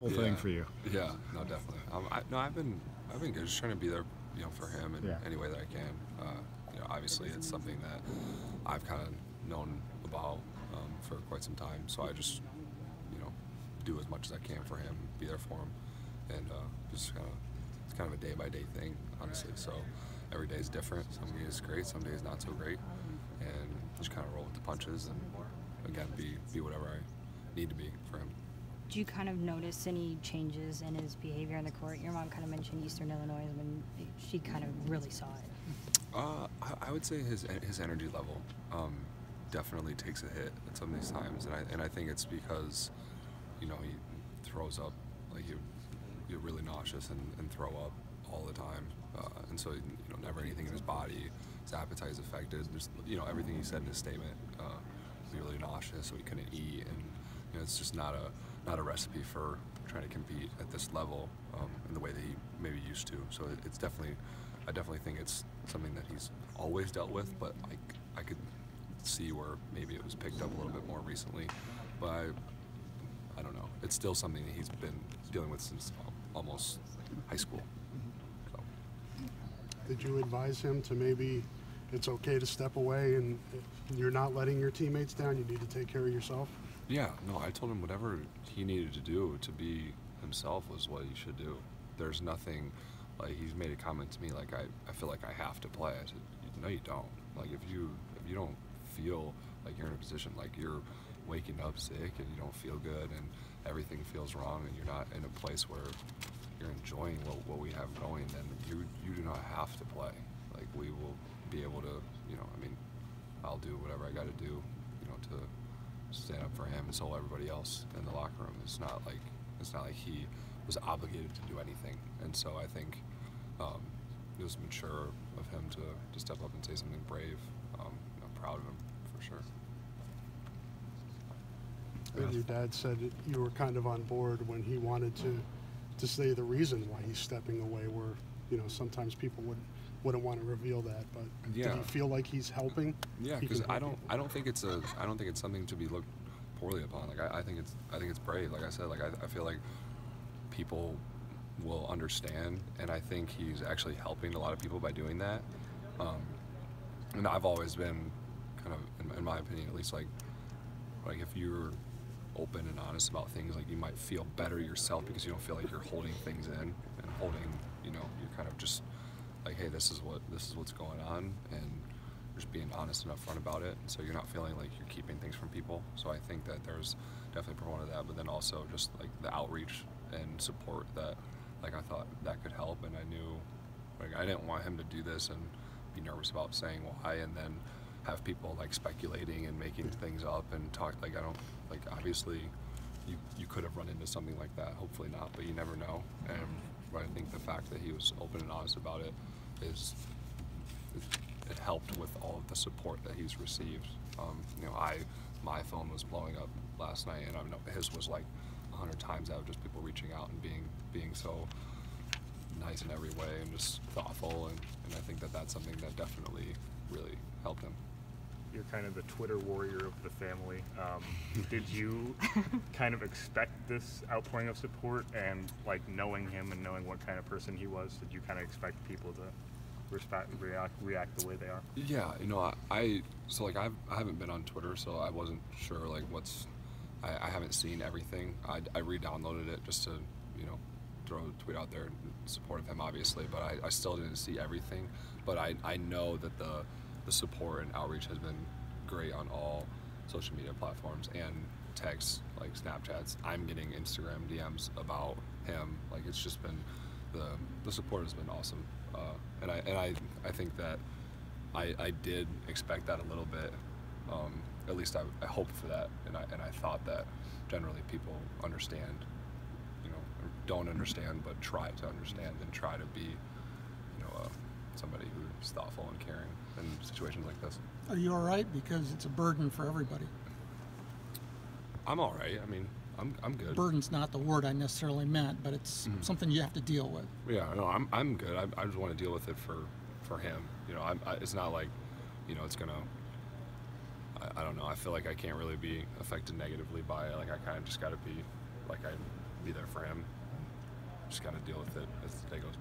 Whole thing for you. Yeah, no, definitely. I've been good. Just trying to be there, you know, for him in any way that I can. You know, obviously it's something that I've kind of known about for quite some time. So I just, you know, do as much as I can for him, be there for him, and just kind of it's kind of a day-by-day thing, honestly. So every day is different. Some days great, some days not so great, and just kind of roll with the punches and again be whatever I need to be for him. Do you kind of notice any changes in his behavior on the court? Your mom kind of mentioned Eastern Illinois when she kind of really saw it. I would say his energy level definitely takes a hit at some of these times, and I think it's because, you know, he throws up, like you're really nauseous and throw up all the time, and so, you know, never anything in his body. His appetite is affected. There's, you know, everything he said in his statement. He was really nauseous, so he couldn't eat, and you know, it's just not a recipe for trying to compete at this level in the way that he maybe used to. So it's definitely, I definitely think it's something that he's always dealt with, but I could see where maybe it was picked up a little bit more recently. But I don't know. It's still something that he's been dealing with since almost high school. So. Did you advise him to maybe it's okay to step away and you're not letting your teammates down, you need to take care of yourself? Yeah, no, I told him whatever he needed to do to be himself was what he should do. There's nothing, like, he's made a comment to me, like, I feel like I have to play. I said, no, you don't. Like, if you don't feel like you're in a position, like you're waking up sick and you don't feel good and everything feels wrong and you're not in a place where you're enjoying what we have going, then you do not have to play. Like, we will be able to, you know, I mean, I'll do whatever I got to do, you know, to stand up for him and so everybody else in the locker room. It's not like he was obligated to do anything. And so I think it was mature of him to step up and say something brave. I'm proud of him for sure. And your dad said you were kind of on board when he wanted to say the reason why he's stepping away, where, you know, sometimes people wouldn't want to reveal that, but do you feel like he's helping? Yeah, because I don't think it's something to be looked poorly upon. Like I think it's brave. Like I said, like I feel like people will understand, and I think he's actually helping a lot of people by doing that. And I've always been kind of, in my opinion, at least, like if you're open and honest about things, like you might feel better yourself because you don't feel like you're holding things in and holding, you know, you're kind of just like, hey, this is what's going on, and just being honest and upfront about it, so you're not feeling like you're keeping things from people. So I think that there's definitely promoted that, but then also just like the outreach and support that, like, I thought that could help, and I knew, like, I didn't want him to do this and be nervous about saying why, and then have people like speculating and making things up and talk. Like, I don't, like, obviously you could have run into something like that, hopefully not, but you never know. And I think the fact that he was open and honest about it it helped with all of the support that he's received. You know, my phone was blowing up last night, and I know his was like 100 times out, just people reaching out and being so nice in every way and just thoughtful, and I think that that's something that definitely really helped him. You're kind of the Twitter warrior of the family. Did you kind of expect this outpouring of support, and like knowing him and knowing what kind of person he was, did you kind of expect people to react the way they are? Yeah, you know, I haven't been on Twitter, so I wasn't sure, like, I haven't seen everything. I re-downloaded it just to, you know, throw a tweet out there in support of him, obviously, but I still didn't see everything. But I know that the support and outreach has been great on all social media platforms and texts, like Snapchats. I'm getting Instagram DMs about him. Like, it's just been, the support has been awesome. And I think that I did expect that a little bit. At least I hoped for that, and I thought that generally people understand, you know, or don't understand, but try to understand and try to be, you know, somebody who's thoughtful and caring in situations like this. Are you all right? Because it's a burden for everybody. I'm all right. I mean, I'm good. Burden's not the word I necessarily meant, but it's something you have to deal with. Yeah, no, I'm good. I just want to deal with it for him. You know, it's not like, you know, it's gonna. I don't know. I feel like I can't really be affected negatively by it. Like, I kind of just got to be, like, I be there for him. Just got to deal with it as the day goes